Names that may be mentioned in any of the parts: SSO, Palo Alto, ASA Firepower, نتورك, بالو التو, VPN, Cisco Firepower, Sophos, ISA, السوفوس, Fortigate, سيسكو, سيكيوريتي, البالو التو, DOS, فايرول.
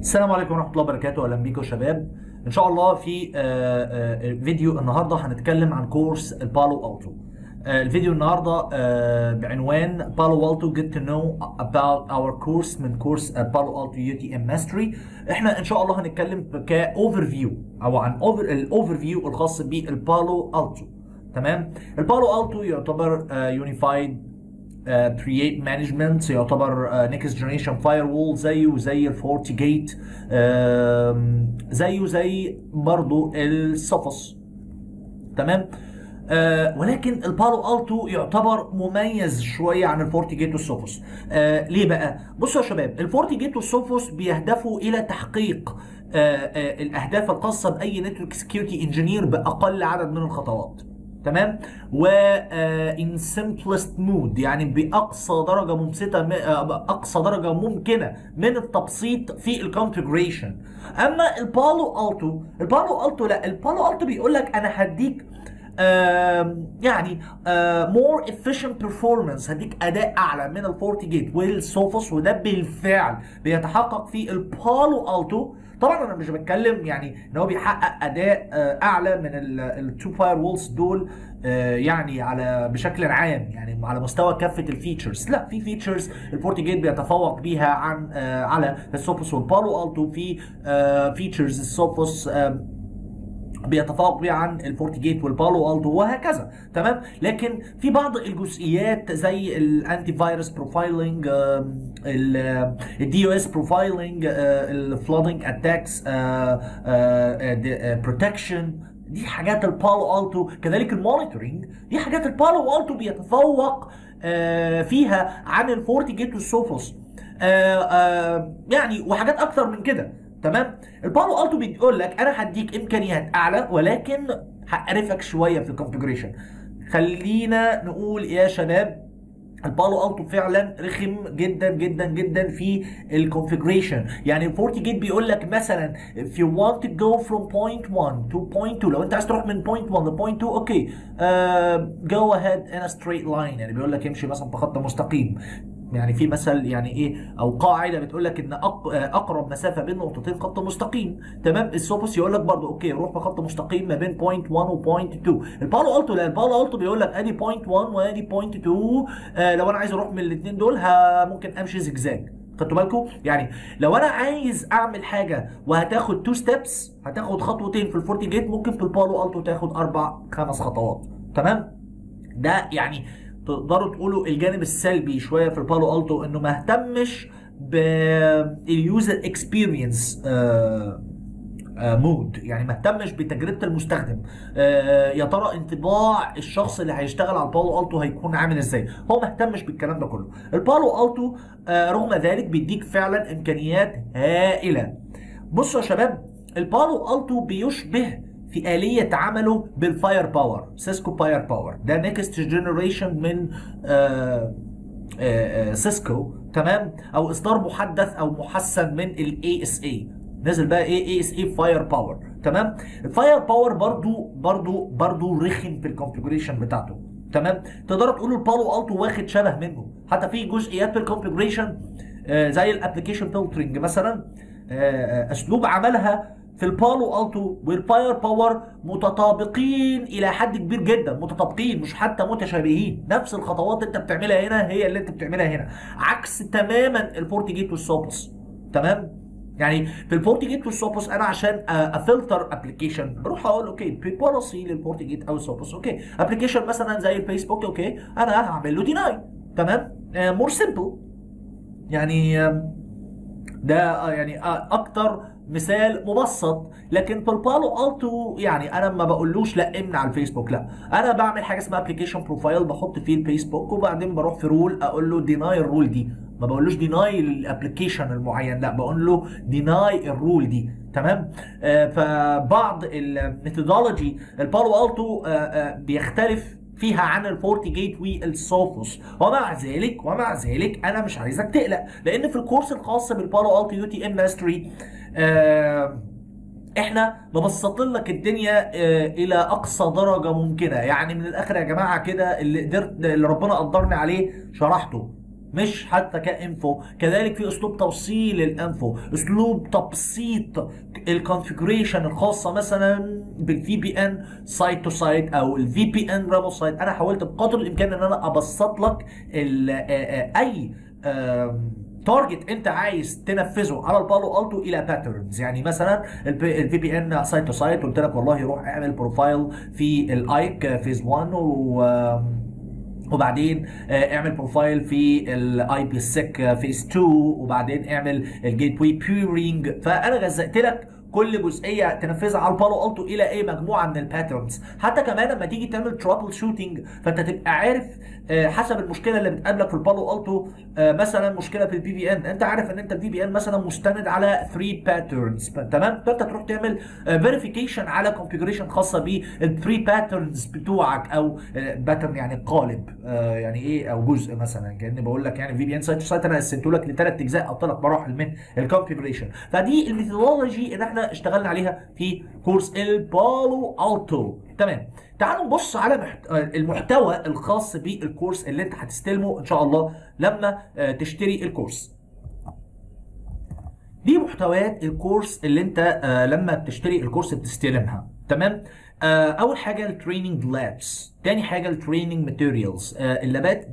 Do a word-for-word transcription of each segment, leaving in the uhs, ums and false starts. السلام عليكم ورحمه الله وبركاته، اهلا بيكم شباب. ان شاء الله في فيديو النهارده هنتكلم عن كورس البالو التو. الفيديو النهارده بعنوان Palo Alto Get to Know About Our Course من كورس Palo Alto يو تي إم Mastery. احنا ان شاء الله هنتكلم كاوفر فيو او عن اوفر الاوفر فيو الخاص بالبالو التو. تمام، البالو التو يعتبر يونيفايد ترييت مانجمنت، يعتبر نيكست جنريشن فاير وول زيه زي الفورتيجيت، زيه زي برضه السوفوس. تمام، آه ولكن البالو التو يعتبر مميز شويه عن الفورتيجيت والسوفوس. آه ليه بقى؟ بصوا يا شباب، الفورتيجيت والسوفوس بيهدفوا الى تحقيق آه آه الاهداف الخاصه باي نتورك سكيورتي انجينير باقل عدد من الخطوات. تمام، و ان سمبلست مود، يعني باقصى درجه ممسته، اقصى درجه ممكنه من التبسيط في الكونفيجريشن. اما البالو التو، البالو التو لا، البالو التو بيقول لك انا هديك يعني مور efficient performance، هديك اداء اعلى من الفورتيجيت والسوفوس، وده بالفعل بيتحقق في البالو التو. طبعا انا مش بتكلم يعني ان هو بيحقق اداء اعلى من التو فاير وولز دول يعني على بشكل عام، يعني على مستوى كافه الفيتشرز، لا، في فيتشرز الفورتيجيت بيتفوق بيها عن على السوفوس والبالو التو، في فيتشرز السوفوس بيتفوق بيه عن الفورتيجيت والبالو التو وهكذا. تمام، لكن في بعض الجزئيات زي الانتي فايروس بروفايلنج، الدي او اس بروفايلنج، الفلودنج اتاكس بروتكشن، دي حاجات البالو التو. كذلك المونيتورنج، دي حاجات البالو التو بيتفوق فيها عن الفورتيجيت والسوفوس يعني، وحاجات اكثر من كده. تمام، البالو التو بيقول لك انا هديك امكانيات اعلى ولكن هقرفك شويه في الكونفيجريشن. خلينا نقول يا شباب، البالو التو فعلا رخم جدا جدا جدا في الكونفيجريشن. يعني الفورتيجيت بيقول لك مثلا if you want to go from point one to point two، لو انت عايز تروح من point one ل point two اوكي، go ahead in a straight line، يعني بيقول لك امشي مثلا بخط مستقيم. يعني في مثل يعني ايه او قاعده بتقول لك ان اقرب مسافه بين نقطتين خط مستقيم. تمام، السوفوس يقول لك برده اوكي روح بخط مستقيم ما بين بوينت واحد وبوينت اتنين. البالو التو لا، البالو التو بيقول لك ادي بوينت واحد وادي بوينت اتنين، آه لو انا عايز اروح من الاثنين دول ممكن امشي زجزاج. خدتوا بالكم؟ يعني لو انا عايز اعمل حاجه وهتاخد تو ستيبس، هتاخد خطوتين في الفورتيجيت، ممكن في البالو التو تاخد اربع خمس خطوات. تمام، ده يعني تقدروا تقولوا الجانب السلبي شويه في البالو التو، انه ما اهتمش باليوزر اكسبيرينس مود، يعني ما اهتمش بتجربه المستخدم. يا ترى انطباع الشخص اللي هيشتغل على البالو التو هيكون عامل ازاي؟ هو ما اهتمش بالكلام ده كله. البالو التو رغم ذلك بيديك فعلا امكانيات هائله. بصوا يا شباب، البالو التو بيشبه في آلية عمله بالفاير باور، سيسكو فاير باور، ده نيكست جنريشن من آآ آآ سيسكو. تمام، او اصدار محدث او محسن من الاي اس اي، نزل بقى ايه اي اس اي فاير باور. تمام، الفاير باور برضو برضو برضو رخم في الكونفيجريشن بتاعته. تمام، تقدروا تقولوا البالو التو واخد شبه منه، حتى في جزئيات في الكونفيجريشن زي الابلكيشن فلترنج مثلا، اسلوب عملها في البالو التو والفاير باور متطابقين الى حد كبير جدا، متطابقين مش حتى متشابهين. نفس الخطوات انت بتعملها هنا هي اللي انت بتعملها هنا، عكس تماما الفورتيجيت والسوبوس. تمام، يعني في الفورتيجيت والسوبوس انا عشان افلتر ابلكيشن بروح اقول اوكي بوليسي للفورتيجيت او السوبوس، اوكي ابلكيشن مثلا زي الفيسبوك، اوكي انا هعمل له ديناي. تمام، مور سمبل يعني، ده يعني اكتر مثال مبسط. لكن في البالو التو يعني انا ما بقولوش لا امنع الفيسبوك، لا، انا بعمل حاجه اسمها ابلكيشن بروفايل، بحط فيه الفيسبوك وبعدين بروح في رول اقول له ديناي الرول دي، ما بقولوش ديناي الابلكيشن المعين، لا، بقول له ديناي الرول دي. تمام، آه فبعض الميثودولوجي البالو التو آه آه بيختلف فيها عن الفورتيجيت والسوفوس، ومع ذلك ومع ذلك انا مش عايزك تقلق، لان في الكورس الخاص بالبالو التو يو تي ام ماستري آه احنا مبسطين لك الدنيا آه الى اقصى درجه ممكنه. يعني من الاخر يا جماعه كده، اللي قدرت اللي ربنا قدرني عليه شرحته، مش حتى كانفو. كذلك في اسلوب توصيل الانفو، اسلوب تبسيط الكونفيجريشن الخاصه مثلا بالفي بي ان سايت تو سايت او الفي بي ان رامو سايت. انا حاولت بقدر الامكان ان انا ابسط لك اي تارجت انت عايز تنفذه على البالو التو الى باترنز. يعني مثلا الفي بي ان سايت تو سايت قلت لك والله روح اعمل بروفايل في الايك فيز واحد و وبعدين اعمل بروفايل في الاي بي سيك فيس اتنين وبعدين اعمل الجيت واي بيورينج. فانا غزقت لك كل جزئيه تنفذها على البالو التو الى اي مجموعه من الباترنز. حتى كمان لما تيجي تعمل ترابل شوتنج فانت تبقى عارف حسب المشكله اللي بتقابلك في البالو التو. مثلا مشكله في البي بي ان، انت عارف ان انت البي بي ان مثلا مستند على ثلاثة باترنز تمام، فانت تروح تعمل فيريفيكيشن على كونفيجريشن خاصه بالثلاث باترنز بتوعك، او باترن يعني قالب يعني ايه او جزء. مثلا كاني بقول لك يعني في بي ان سايت تو سايت انا قسمته لك لثلاث اجزاء او ثلاث مراحل من الكونفيجريشن. فدي الميثودولوجي اللي احنا اشتغلنا عليها في كورس البالو التو. تمام، تعالوا نبص على المحتوى الخاص بالكورس اللي انت هتستلمه ان شاء الله لما تشتري الكورس. دي محتويات الكورس اللي انت لما بتشتري الكورس بتستلمها. تمام، اول حاجه التريننج لابس، تاني حاجه التريننج ماتيريالز، اللابات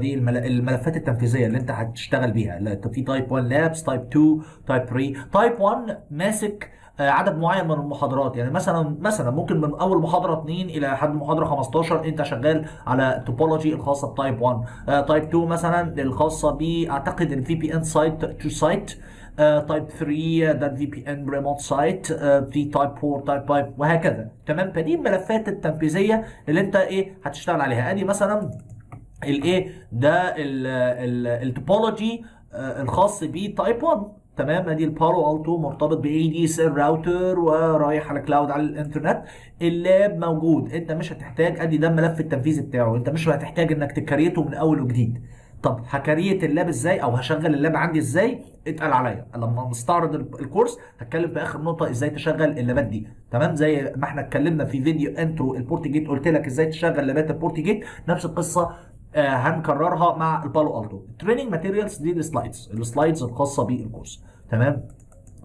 دي الملفات التنفيذيه اللي انت هتشتغل بيها. في تايب واحد لابس، تايب اتنين، تايب تلاتة. تايب واحد ماسك عدد معين من المحاضرات، يعني مثلا مثلا ممكن من اول محاضره اتنين الى لحد محاضره خمستاشر انت شغال على التوبولوجي الخاصه بتايب واحد. تايب اتنين مثلا الخاصه ب اعتقد الفي بي ان سايت تو سايت. تايب ثلاثة ده الفي بي ان ريموت سايت. في تايب أربعة، تايب خمسة، وهكذا. تمام، فدي الملفات التنفيذيه اللي انت ايه هتشتغل عليها. ادي مثلا الايه ده التوبولوجي الخاص بتايب واحد. تمام، ادي البالو التو مرتبط باي دي سي الراوتر ورايح على كلاود على الانترنت. اللاب موجود، انت مش هتحتاج. ادي ده الملف التنفيذي بتاعه، انت مش هتحتاج انك تكريته من اول وجديد. طب هكريت اللاب ازاي او هشغل اللاب عندي ازاي؟ اتقل عليا لما نستعرض الكورس هتكلم في اخر نقطه ازاي تشغل اللابات دي. تمام، زي ما احنا اتكلمنا في فيديو انترو البورتيجيت قلت لك ازاي تشغل لابات البورتيجيت، نفس القصه آه هنكررها مع البالو التو. التريننج ماتيريالز دي السلايدز، السلايدز الخاصه بالكورس. تمام،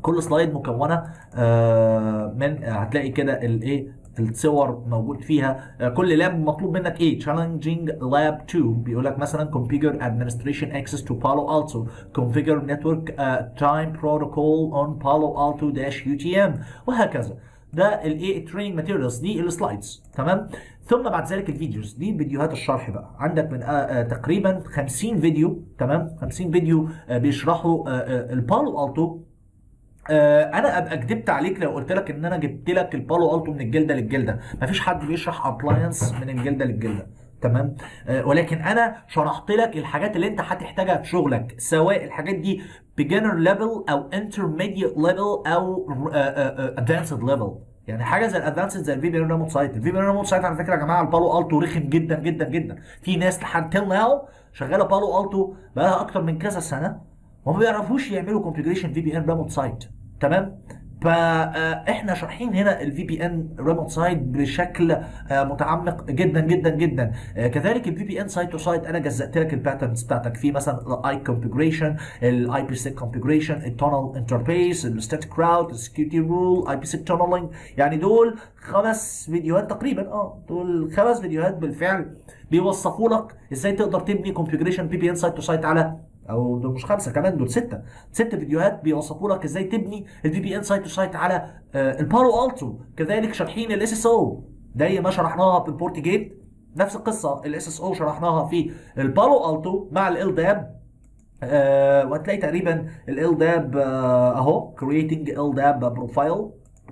كل سلايد مكونه آه من آه هتلاقي كده الايه الصور موجود فيها. كل لاب مطلوب منك ايه؟ تشالنجينج لاب اتنين بيقول لك مثلا كونفيجر ادمنستريشن اكسس تو بالو التو، كونفيجر نتورك تايم بروتوكول اون بالو التو داش يو تي ام، وهكذا. ده الايه تريننج ماتيريالز دي السلايدز. تمام، ثم بعد ذلك الفيديوز، دي فيديوهات الشرح بقى. عندك من آه تقريبا خمسين فيديو. تمام، خمسين فيديو آه بيشرحوا آه آه البالو التو. آه انا ابقى كدبت عليك لو قلت لك ان انا جبت لك البالو التو من الجلده للجلده. مفيش حد بيشرح ابلاينس من الجلده للجلده. تمام، آه ولكن انا شرحت لك الحاجات اللي انت هتحتاجها في شغلك، سواء الحاجات دي beginner level او intermediate level او آه آه advanced level. يعني حاجه زي الادفانسد زي الفي بي ان ريموت سايت، الفي بي ان ريموت سايت على فكره يا جماعه البالو التو رخم جدا جدا جدا. في ناس لحد تيل ناو شغاله بالو التو بقالها اكتر من كذا سنه وما بيعرفوش يعملوا كونفيجريشن في بي ان ريموت سايت. تمام؟ فاحنا شارحين هنا الفي بي ان ريموت سايت بشكل متعمق جدا جدا جدا. كذلك الفي بي ان سايت تو سايت انا جزأت لك الباترنز بتاعتك في مثلا الاي كونفيجريشن، الاي بي سيك كونفيجريشن، التونل انترفيس، الستاتيك راوت، السكيورتي رول، اي بي سيك تونلينج. يعني دول خمس فيديوهات تقريبا، اه دول خمس فيديوهات بالفعل بيوصفوا لك ازاي تقدر تبني كونفيجريشن في بي ان سايت تو سايت على، او دول مش خمسه كمان دول سته، ست فيديوهات بيوصفوا لك ازاي تبني الفي بي ان سايت تو سايت على البالو التو. كذلك شارحين الاس اس او، زي ما شرحناها في البورتيجيت نفس القصه، الاس اس او شرحناها في البالو التو مع ال داب. أه وهتلاقي تقريبا ال داب اهو creating ال داب profile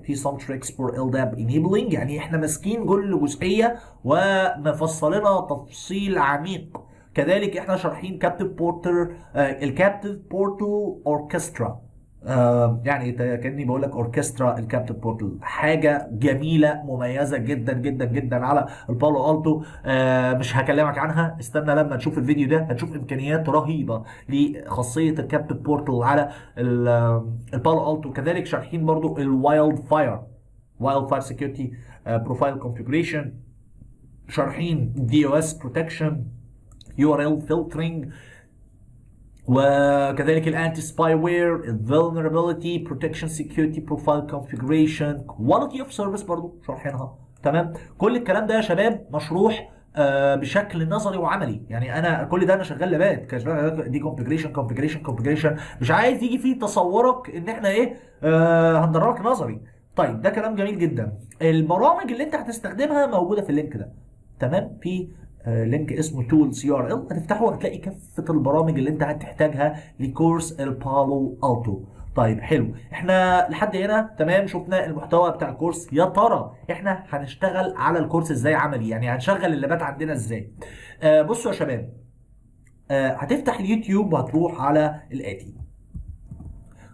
في some tricks for إل داب enabling. يعني احنا ماسكين كل جزئيه ومفصلينها تفصيل عميق. كذلك احنا شارحين كابتيف بورتر الكابتيف بورتال اوركسترا، يعني كاني بقول لك اوركسترا الكابتيف بورتال، حاجه جميله مميزه جدا جدا جدا على البالو التو. آه مش هكلمك عنها، استنى لما تشوف الفيديو ده هتشوف امكانيات رهيبه لخاصيه الكابتيف بورتال على البالو التو. كذلك شارحين برضو الوايلد فاير، وايلد فاير سكيورتي بروفايل كونفيجريشن، شارحين دي او اس بروتكشن، يو ار ال filtering، وكذلك الانتي سباي وير، الفولنربيلتي، بروتكشن، سكيورتي بروفايل، كونفيجريشن، كواليتي اوف سيرفيس برضه شارحينها. تمام، كل الكلام ده يا شباب مشروح آه بشكل نظري وعملي. يعني انا كل ده انا شغال لبات دي كونفيجريشن كونفيجريشن كونفيجريشن، مش عايز يجي فيه تصورك ان احنا ايه آه هندربك نظري. طيب ده كلام جميل جدا. البرامج اللي انت هتستخدمها موجوده في اللينك ده. تمام، في لينك اسمه تول سي ار ال، هتفتحه هتلاقي كافه البرامج اللي انت هتحتاجها لكورس البالو التو. طيب حلو، احنا لحد هنا تمام شفنا المحتوى بتاع الكورس. يا ترى احنا هنشتغل على الكورس ازاي عملي؟ يعني هنشغل اللابات عندنا ازاي؟ آه بصوا يا شباب، آه هتفتح اليوتيوب وهتروح على الاتي،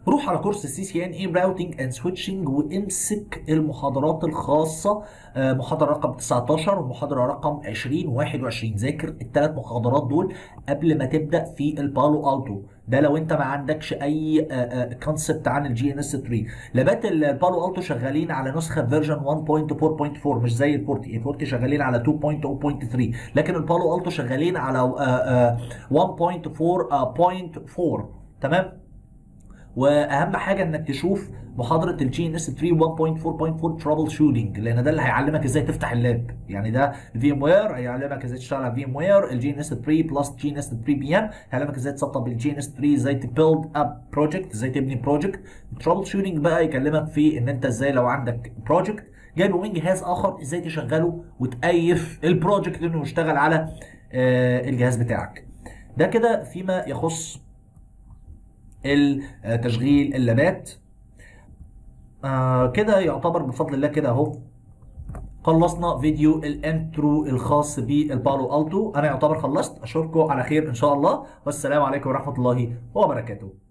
روح على كورس السي سي ان اي راوتنج اند سويتشنج وامسك المحاضرات الخاصه، محاضره رقم تسعتاشر ومحاضره رقم عشرين وواحد وعشرين. ذاكر الثلاث محاضرات دول قبل ما تبدا في البالو التو. ده لو انت ما عندكش اي كونسبت عن الجي ان اس تلاتة. لابات البالو التو شغالين على نسخه فيرجن واحد نقطة اربعة نقطة اربعة، مش زي الفورتي. الفورتي شغالين على اتنين نقطة صفر نقطة تلاتة، لكن البالو التو شغالين على واحد نقطة اربعة نقطة اربعة. تمام، واهم حاجه انك تشوف محاضره الجي ان اس تلاتة واحد نقطة اربعة نقطة اربعة ترابل شوتنج، لان ده اللي هيعلمك ازاي تفتح اللاب. يعني ده في ام وير هيعلمك ازاي تشتغل على في ام وير، الجي ان اس تلاتة بلس جي ان اس تلاتة بي ام هيعلمك ازاي تسطب الجي ان اس تلاتة، ازاي تبيلد اب بروجكت، ازاي تبني بروجكت. ترابل شوتنج بقى يكلمك في ان انت ازاي لو عندك بروجكت جايبه من جهاز اخر ازاي تشغله وتقيف البروجكت انه يشتغل على آه الجهاز بتاعك. ده كده فيما يخص تشغيل اللابات. آه كده يعتبر بفضل الله كده اهو خلصنا فيديو الانترو الخاص بالبالو التو. انا يعتبر خلصت، اشوفكم على خير ان شاء الله، والسلام عليكم ورحمه الله وبركاته.